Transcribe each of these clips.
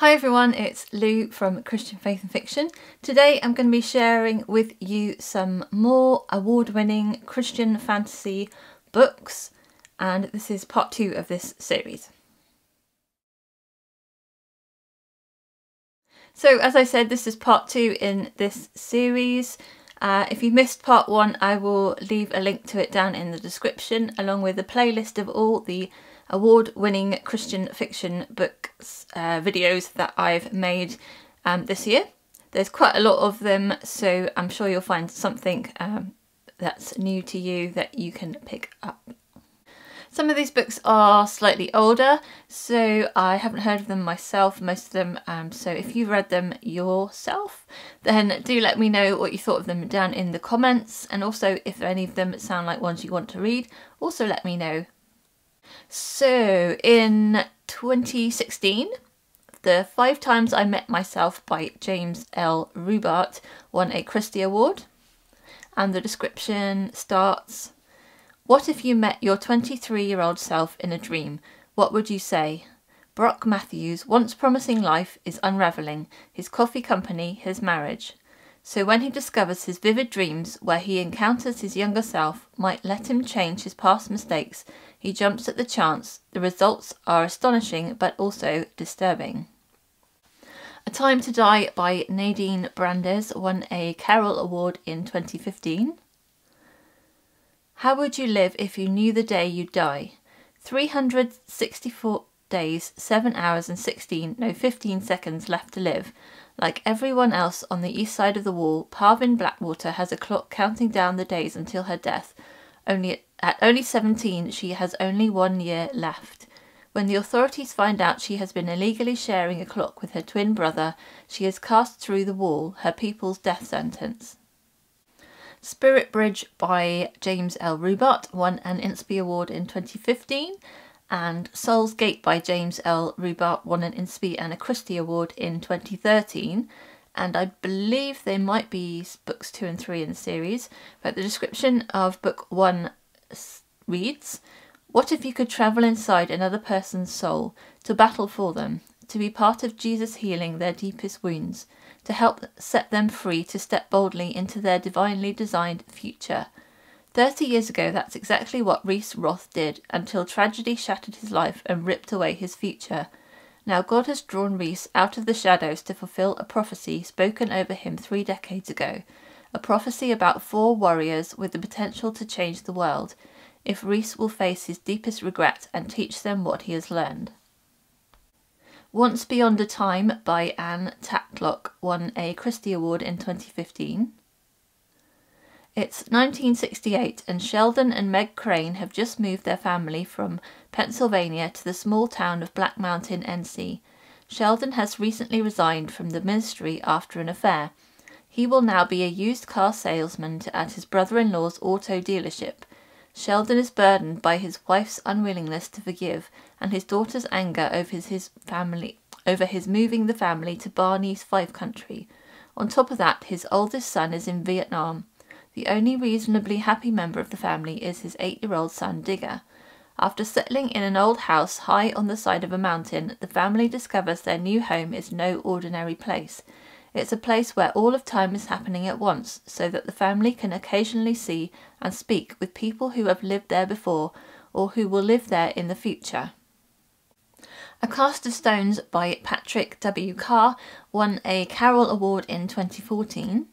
Hi everyone, it's Lou from Christian Faith and Fiction. Today I'm going to be sharing with you some more award-winning Christian fantasy books, and this is part 2 of this series. So as I said, this is part 2 in this series. If you missed part 1, I will leave a link to it down in the description, along with a playlist of all the award-winning Christian fiction books videos that I've made this year. There's quite a lot of them, so I'm sure you'll find something that's new to you that you can pick up. Some of these books are slightly older, so I haven't heard of them myself, most of them, so if you read them yourself, then do let me know what you thought of them down in the comments, and also if any of them sound like ones you want to read, also let me know. So, in 2016, The 5 Times I Met Myself by James L. Rubart won a Christie Award, and the description starts, "What if you met your 23-year-old self in a dream? What would you say? Brock Matthews' once promising life is unravelling, his coffee company, his marriage. So when he discovers his vivid dreams where he encounters his younger self might let him change his past mistakes, he jumps at the chance. The results are astonishing but also disturbing." A Time to Die by Nadine Brandes won a Carroll Award in 2015. "How would you live if you knew the day you'd die? 364 days, 7 hours and 15 seconds left to live. Like everyone else on the east side of the wall, Parvin Blackwater has a clock counting down the days until her death. At only 17, she has only 1 year left. When the authorities find out she has been illegally sharing a clock with her twin brother, she is cast through the wall, her people's death sentence." Spirit Bridge by James L. Rubart won an INSPY award in 2015, and Soul's Gate by James L. Rubart won an INSPY and a Christie award in 2013. And I believe they might be books 2 and 3 in the series, but the description of book 1 reads, "What if you could travel inside another person's soul, to battle for them, to be part of Jesus healing their deepest wounds, to help set them free to step boldly into their divinely designed future? 30 years ago, that's exactly what Rhys Roth did, until tragedy shattered his life and ripped away his future. Now God has drawn Rhys out of the shadows to fulfill a prophecy spoken over him 3 decades ago, a prophecy about 4 warriors with the potential to change the world, if Rhys will face his deepest regret and teach them what he has learned." Once Beyond a Time by Anne Tatlock won a Christie Award in 2015. It's 1968 and Sheldon and Meg Crane have just moved their family from Pennsylvania to the small town of Black Mountain, NC. Sheldon has recently resigned from the ministry after an affair. He will now be a used car salesman at his brother-in-law's auto dealership. Sheldon is burdened by his wife's unwillingness to forgive and his daughter's anger over his moving the family to Barney's Five Country. On top of that, his oldest son is in Vietnam. The only reasonably happy member of the family is his 8-year-old son, Digger. After settling in an old house high on the side of a mountain, the family discovers their new home is no ordinary place. It's a place where all of time is happening at once, so that the family can occasionally see and speak with people who have lived there before or who will live there in the future. A Cast of Stones by Patrick W. Carr won a Carroll Award in 2014.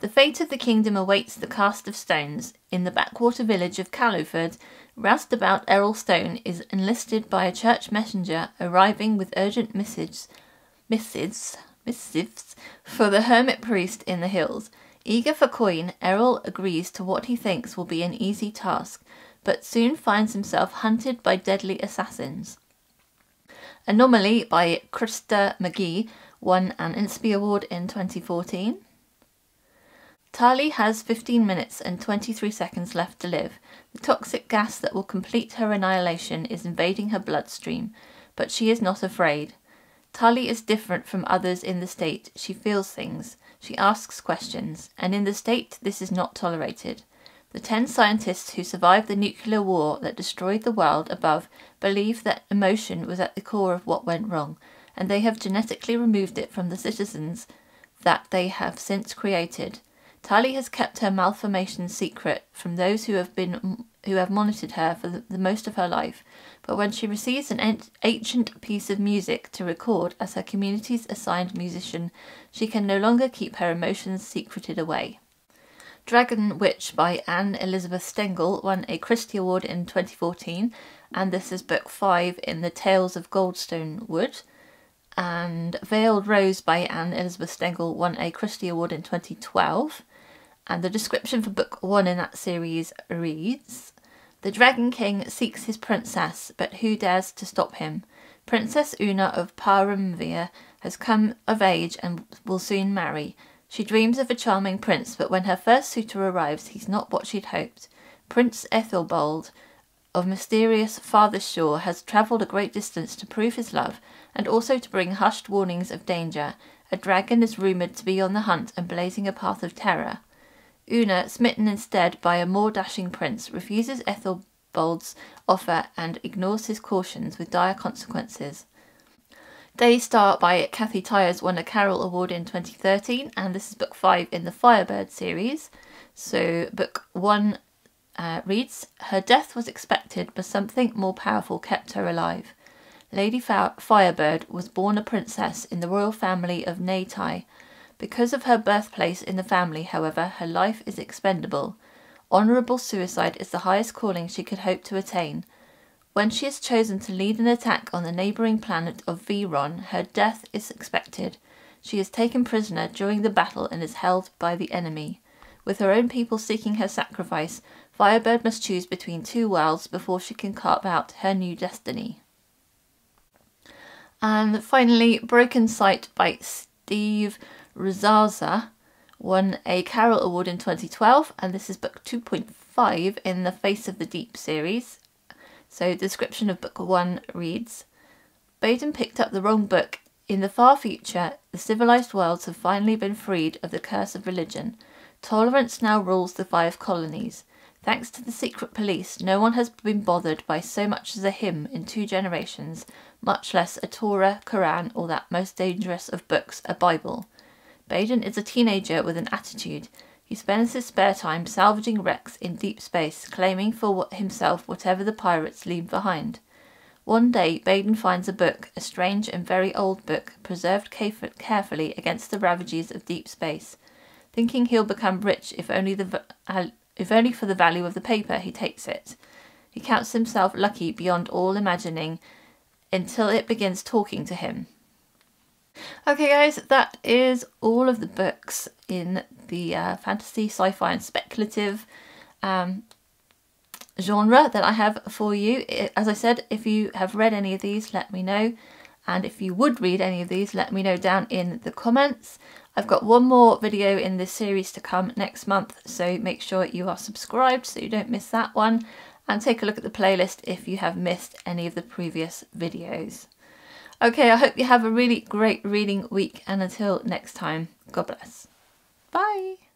The fate of the kingdom awaits the Cast of Stones. In the backwater village of Callowford, roustabout Errol Stone is enlisted by a church messenger arriving with urgent missives for the hermit priest in the hills. Eager for coin, Errol agrees to what he thinks will be an easy task, but soon finds himself hunted by deadly assassins. Anomaly by Krista McGee won an INSPY award in 2014. Tali has 15 minutes and 23 seconds left to live. The toxic gas that will complete her annihilation is invading her bloodstream, but she is not afraid. Tali is different from others in the state. She feels things. She asks questions, and in the state this is not tolerated. The 10 scientists who survived the nuclear war that destroyed the world above believe that emotion was at the core of what went wrong, and they have genetically removed it from the citizens that they have since created. Tali has kept her malformation secret from those who have monitored her for the most of her life, but when she receives an ancient piece of music to record as her community's assigned musician, she can no longer keep her emotions secreted away. Dragon Witch by Anne Elisabeth Stengl won a Christie Award in 2014, and this is book 5 in the Tales of Goldstone Wood. And Veiled Rose by Anne Elisabeth Stengl won a Christie Award in 2012. And the description for book 1 in that series reads, "The Dragon King seeks his princess, but who dares to stop him? Princess Una of Parumvir has come of age and will soon marry. She dreams of a charming prince, but when her first suitor arrives, he's not what she'd hoped. Prince Ethelbold of mysterious farther shore has travelled a great distance to prove his love and also to bring hushed warnings of danger. A dragon is rumoured to be on the hunt and blazing a path of terror. Una, smitten instead by a more dashing prince, refuses Ethelbold's offer and ignores his cautions with dire consequences." Daystar by Kathy Tyers won a Carroll Award in 2013, and this is book 5 in the Firebird series. So book 1 reads, "Her death was expected, but something more powerful kept her alive. Lady Firebird was born a princess in the royal family of Natai. Because of her birthplace in the family, however, her life is expendable. Honourable suicide is the highest calling she could hope to attain. When she is chosen to lead an attack on the neighbouring planet of Viron, her death is expected. She is taken prisoner during the battle and is held by the enemy. With her own people seeking her sacrifice, Firebird must choose between two worlds before she can carve out her new destiny." And finally, Broken Sight by Steve Ruzaza won a Carroll Award in 2012, and this is book 2.5 in the Face of the Deep series. So the description of book 1 reads, "Baden picked up the wrong book. In the far future, the civilized worlds have finally been freed of the curse of religion. Tolerance now rules the 5 colonies. Thanks to the secret police, no one has been bothered by so much as a hymn in 2 generations, much less a Torah, Quran, or that most dangerous of books, a Bible. Baden is a teenager with an attitude. He spends his spare time salvaging wrecks in deep space, claiming for himself whatever the pirates leave behind. One day, Baden finds a book, a strange and very old book, preserved carefully against the ravages of deep space. Thinking he'll become rich if only for the value of the paper, he takes it. He counts himself lucky beyond all imagining until it begins talking to him." Okay guys, that is all of the books in the fantasy, sci-fi and speculative genre that I have for you. As I said, if you have read any of these, let me know. And if you would read any of these, let me know down in the comments. I've got one more video in this series to come next month, so make sure you are subscribed so you don't miss that one. And take a look at the playlist if you have missed any of the previous videos. Okay, I hope you have a really great reading week, and until next time, God bless. Bye!